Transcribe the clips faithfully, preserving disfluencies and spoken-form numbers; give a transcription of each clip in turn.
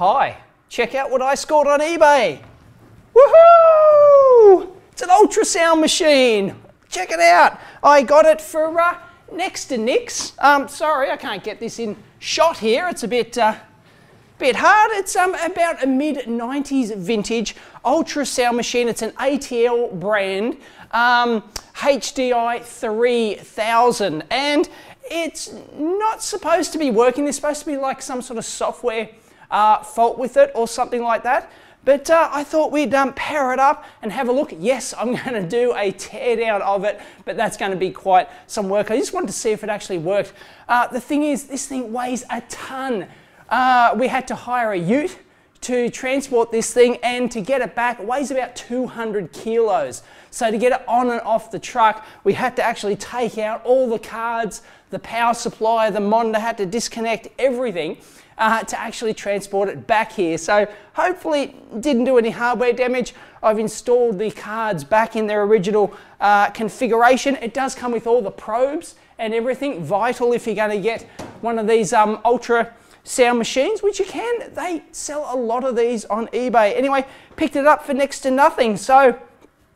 Hi, check out what I scored on eBay. Woohoo! It's an ultrasound machine. Check it out. I got it for uh, next to nix. Um, sorry, I can't get this in shot here. It's a bit, uh, bit hard. It's um, about a mid nineties vintage ultrasound machine. It's an A T L brand, um, H D I three thousand, and it's not supposed to be working. There's supposed to be like some sort of software uh, fault with it or something like that. But uh, I thought we'd um, power it up and have a look. Yes, I'm going to do a teardown of it, but that's going to be quite some work. I just wanted to see if it actually worked. Uh, the thing is, this thing weighs a ton. Uh, we had to hire a ute to transport this thing, and to get it back, it weighs about two hundred kilos. So to get it on and off the truck, we had to actually take out all the cards, the power supply, the monitor, had to disconnect everything uh, to actually transport it back here. So hopefully it didn't do any hardware damage. I've installed the cards back in their original uh, configuration. It does come with all the probes and everything, vital if you're going to get one of these um, ultra sound machines, which you can, they sell a lot of these on eBay. Anyway, picked it up for next to nothing. So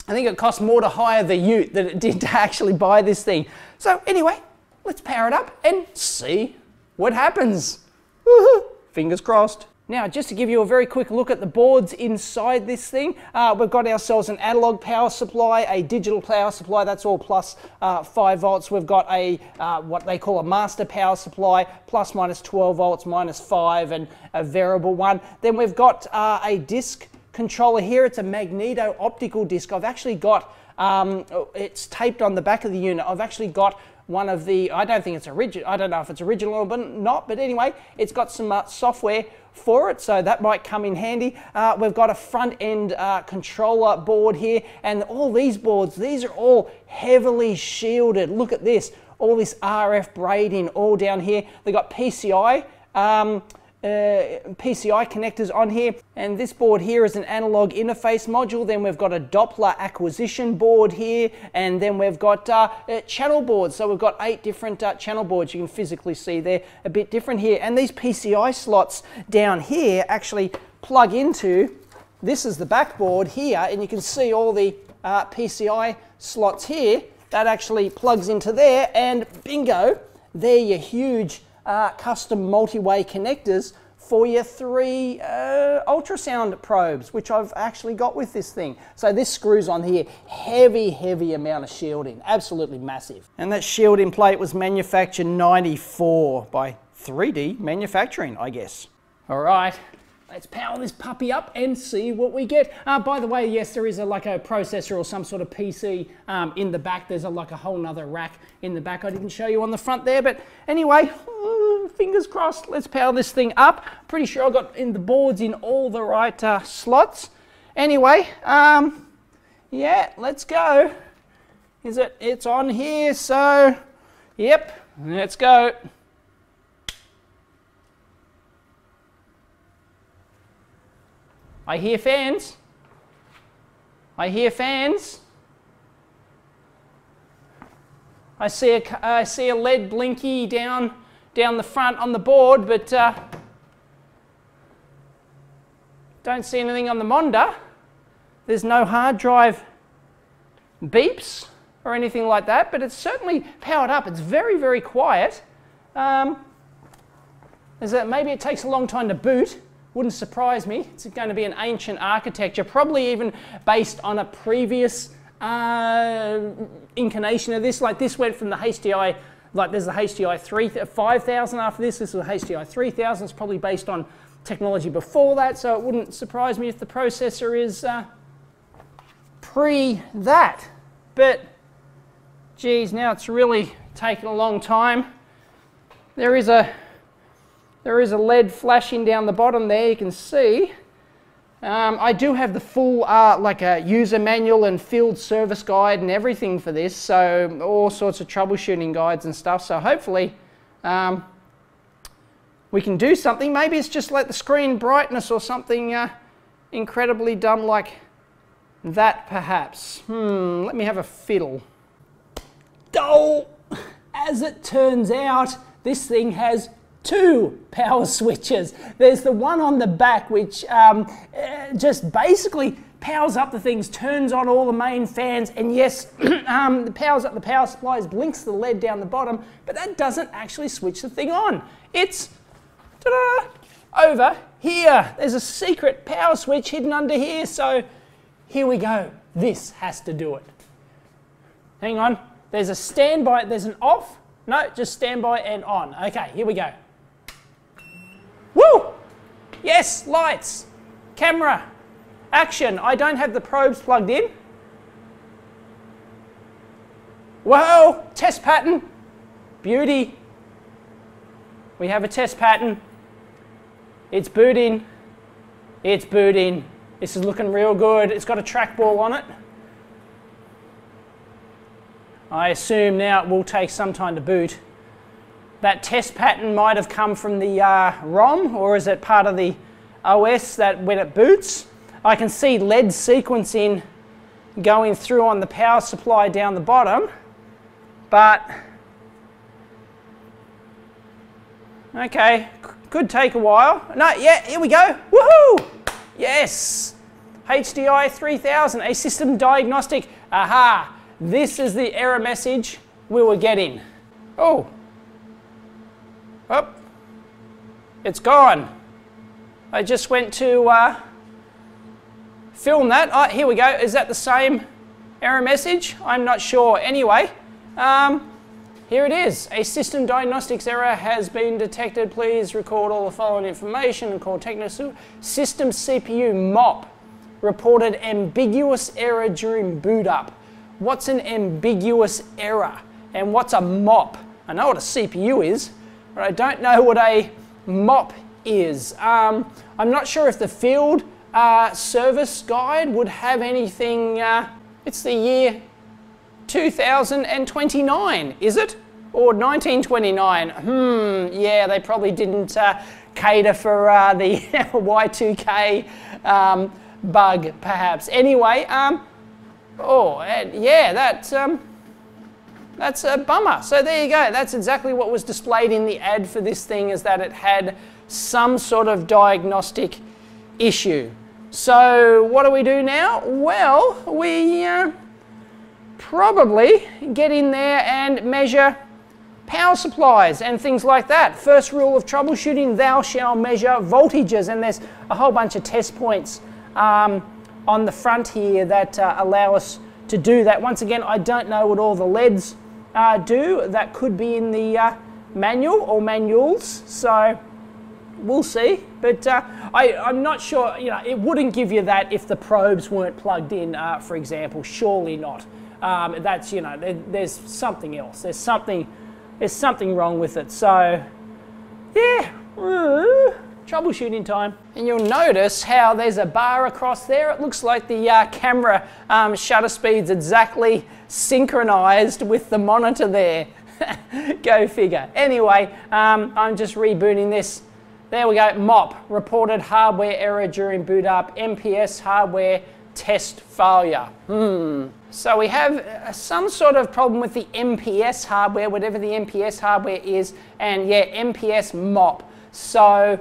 I think it cost more to hire the ute than it did to actually buy this thing. So anyway, let's power it up and see what happens. Woohoo! Fingers crossed. Now, just to give you a very quick look at the boards inside this thing, uh, we've got ourselves an analog power supply, a digital power supply, that's all plus uh, five volts. We've got a uh, what they call a master power supply, plus minus twelve volts, minus five, and a variable one. Then we've got uh, a disc controller here. It's a magneto-optical disc. I've actually got, um, it's taped on the back of the unit. I've actually got one of the, I don't think it's original, I don't know if it's original or not, but anyway, it's got some uh, software for it, so that might come in handy. Uh, we've got a front end uh, controller board here, and all these boards, these are all heavily shielded. Look at this, all this R F braiding all down here. They've got P C I, um, uh, P C I connectors on here, and this board here is an analog interface module. Then we've got a Doppler acquisition board here, and then we've got uh, uh, channel boards. So we've got eight different uh, channel boards. You can physically see they're a bit different here, and these P C I slots down here actually plug into, this is the backboard here, and you can see all the uh, P C I slots here that actually plugs into there, and bingo, they're your huge Uh, custom multi-way connectors for your three uh, ultrasound probes, which I've actually got with this thing. So this screws on here, heavy, heavy amount of shielding, absolutely massive. And that shielding plate was manufactured ninety-four by three D manufacturing, I guess. All right. Let's power this puppy up and see what we get. Uh, by the way, yes, there is a, like a processor or some sort of P C um, in the back. There's a, like a whole nother rack in the back. I didn't show you on the front there, but anyway, fingers crossed. Let's power this thing up. Pretty sure I got in the boards in all the right uh, slots. Anyway, um, yeah, let's go. Is it? It's on here. So, yep, let's go. I hear fans. I hear fans. I see a uh, I see a L E D blinky down down the front on the board, but uh, don't see anything on the monitor. There's no hard drive beeps or anything like that, but it's certainly powered up. It's very very quiet. Um, is that maybe it takes a long time to boot? Wouldn't surprise me. It's going to be an ancient architecture, probably even based on a previous uh, incarnation of this. Like this went from the H D I, like there's the H D I five thousand after this. This was the H D I three thousand. It's probably based on technology before that. So it wouldn't surprise me if the processor is uh, pre that. But geez, now it's really taken a long time. There is a There is a L E D flashing down the bottom there, you can see. Um, I do have the full uh, like a user manual and field service guide and everything for this, so all sorts of troubleshooting guides and stuff, so hopefully um, we can do something. Maybe it's just like the screen brightness or something uh, incredibly dumb like that perhaps. Hmm, let me have a fiddle. Oh, as it turns out, this thing has two power switches. There's the one on the back which um, just basically powers up the things, turns on all the main fans, and yes, um, powers up the power supplies, blinks the L E D down the bottom, but that doesn't actually switch the thing on. It's ta-da, over here. There's a secret power switch hidden under here, so here we go. This has to do it. Hang on. There's a standby, there's an off. No, just standby and on. Okay, here we go. Woo! Yes, lights, camera, action. I don't have the probes plugged in. Whoa, test pattern. Beauty. We have a test pattern. It's booting. It's booting. This is looking real good. It's got a trackball on it. I assume now it will take some time to boot. That test pattern might have come from the uh, ROM, or is it part of the O S that when it boots? I can see L E D sequencing going through on the power supply down the bottom, but okay, could take a while. No, yeah, here we go. Woohoo! Yes! H D I three thousand, a system diagnostic. Aha! This is the error message we were getting. Oh. Oh. It's gone. I just went to uh, film that. Oh, here we go. Is that the same error message? I'm not sure. Anyway, um, here it is. A system diagnostics error has been detected. Please record all the following information and call technical system C P U mop. Reported ambiguous error during boot up. What's an ambiguous error? And what's a mop? I know what a C P U is, but I don't know what a mop is. Um, I'm not sure if the field uh, service guide would have anything. Uh, it's the year two thousand twenty-nine, is it? Or nineteen twenty-nine? Hmm, yeah, they probably didn't uh, cater for uh, the Y two K um, bug, perhaps. Anyway, um, oh, and yeah, that's, um, that's a bummer. So there you go. That's exactly what was displayed in the ad for this thing, is that it had some sort of diagnostic issue. So what do we do now? Well, we uh, probably get in there and measure power supplies and things like that. First rule of troubleshooting, thou shalt measure voltages. And there's a whole bunch of test points Um, on the front here that uh, allow us to do that. Once again, I don't know what all the L E Ds uh, do. That could be in the uh, manual or manuals, so we'll see. But uh, I, I'm not sure, you know, it wouldn't give you that if the probes weren't plugged in, uh, for example, surely not. Um, that's, you know, there, there's something else. There's something, there's something wrong with it. So, yeah. Ooh. Troubleshooting time. And you'll notice how there's a bar across there. It looks like the uh, camera um, shutter speed's exactly synchronized with the monitor there. Go figure. Anyway, um, I'm just rebooting this. There we go. Mop, reported hardware error during boot up. M P S hardware test failure. Hmm. So we have some sort of problem with the M P S hardware, whatever the M P S hardware is, and yeah, M P S mop. So,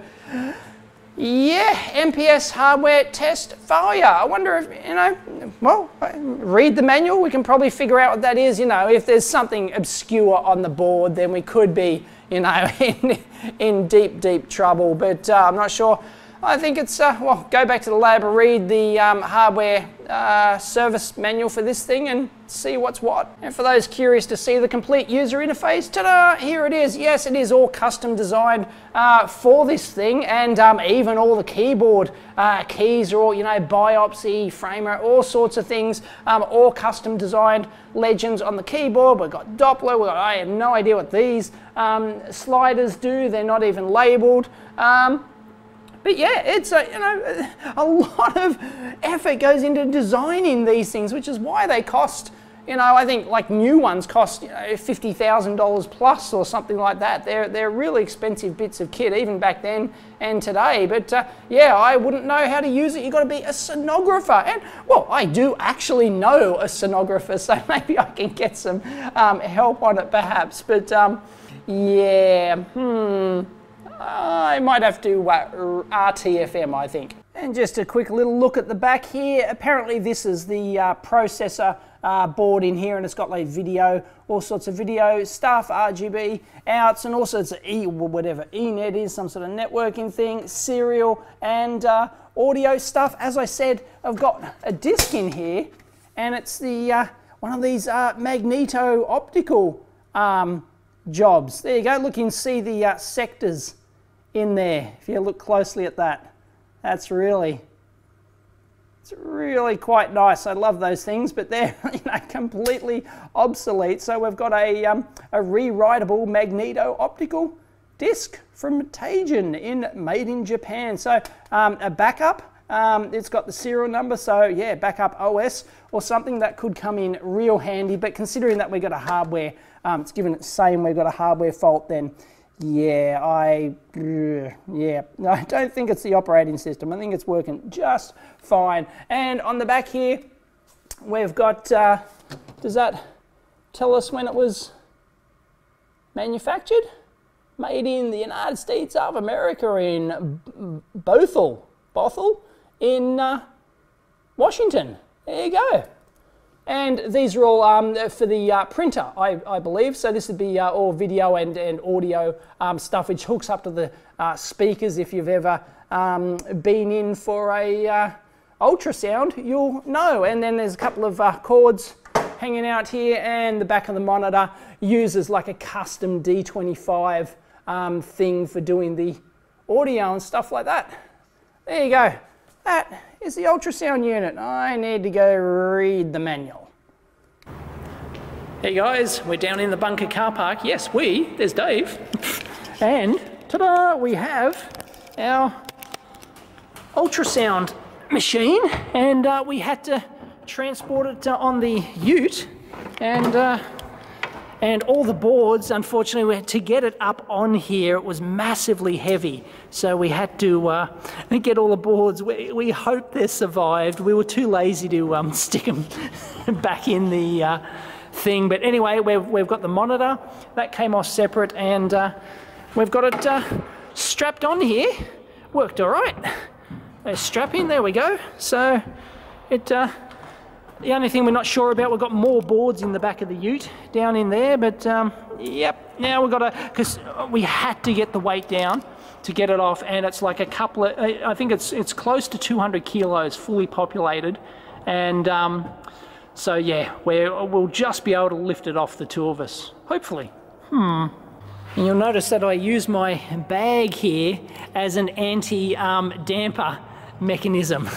yeah, M P S hardware test failure. I wonder if, you know, well, read the manual. We can probably figure out what that is. You know, if there's something obscure on the board, then we could be, you know, in, in deep, deep trouble. But uh, I'm not sure. I think it's, uh, well, go back to the lab, read the um, hardware uh, service manual for this thing and see what's what. And for those curious to see the complete user interface, ta-da, here it is. Yes, it is all custom designed uh, for this thing, and um, even all the keyboard uh, keys are all, you know, biopsy, framer, all sorts of things, um, all custom designed legends on the keyboard. We've got Doppler, we've got, I have no idea what these um, sliders do, they're not even labeled. Um, But yeah, it's a, you know, a lot of effort goes into designing these things, which is why they cost, you know, I think like new ones cost, you know, fifty thousand dollars plus or something like that. They're, they're really expensive bits of kit, even back then and today. But uh, yeah, I wouldn't know how to use it. You've got to be a sonographer. And well, I do actually know a sonographer, so maybe I can get some um, help on it perhaps. But um, yeah, hmm. I might have to uh, R T F M, I think. And just a quick little look at the back here. Apparently this is the uh, processor uh, board in here, and it's got like video, all sorts of video stuff, R G B outs, and also it's E, whatever e-net is, some sort of networking thing, serial and uh, audio stuff. As I said, I've got a disc in here, and it's the uh, one of these uh, magneto optical um, jobs. There you go. Look, you can see the uh, sectors in there if you look closely at that. That's really, it's really quite nice. I love those things, but they're, you know, completely obsolete. So we've got a, um, a rewritable magneto-optical disc from Tajin, in made in Japan. So um, a backup. Um, it's got the serial number, so yeah, backup O S or something that could come in real handy. But considering that we've got a hardware, um, it's given it's saying we've got a hardware fault, then. Yeah, I yeah, no, I don't think it's the operating system. I think it's working just fine. And on the back here, we've got, uh, does that tell us when it was manufactured? Made in the United States of America in Bothell, Bothell in uh, Washington. There you go. And these are all um, for the uh, printer, I, I believe. So this would be uh, all video and, and audio um, stuff, which hooks up to the uh, speakers. If you've ever um, been in for a uh, ultrasound, you'll know. And then there's a couple of uh, cords hanging out here, and the back of the monitor uses like a custom D twenty-five um, thing for doing the audio and stuff like that. There you go. That is the ultrasound unit. I need to go read the manual. Hey guys, we're down in the bunker car park. Yes, we, there's Dave. And ta-da, we have our ultrasound machine, and uh, we had to transport it uh, on the ute, and uh, And all the boards, unfortunately, to get it up on here, it was massively heavy. So we had to uh, get all the boards. We, we hope they survived. We were too lazy to um, stick them back in the uh, thing. But anyway, we've, we've got the monitor. That came off separate, and uh, we've got it uh, strapped on here. Worked all right. They're strapping, there we go. So it... Uh, The only thing we're not sure about, we've got more boards in the back of the ute down in there, but um, yep, now we've got to, because we had to get the weight down to get it off, and it's like a couple of, I think it's it's close to two hundred kilos fully populated, and um, so yeah, we're, we'll just be able to lift it off, the two of us, hopefully. Hmm. And you'll notice that I use my bag here as an anti-damper um, mechanism.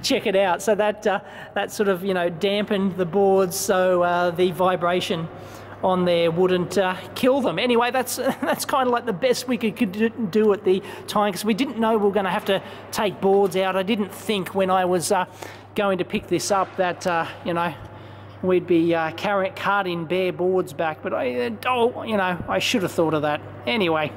Check it out. So that uh, that sort of, you know, dampened the boards, so uh, the vibration on there wouldn't uh, kill them. Anyway, that's that's kind of like the best we could, could do at the time, because we didn't know we were going to have to take boards out. I didn't think when I was uh, going to pick this up that uh, you know, we'd be uh, carrying carting bare boards back, but I oh you know I should have thought of that. Anyway.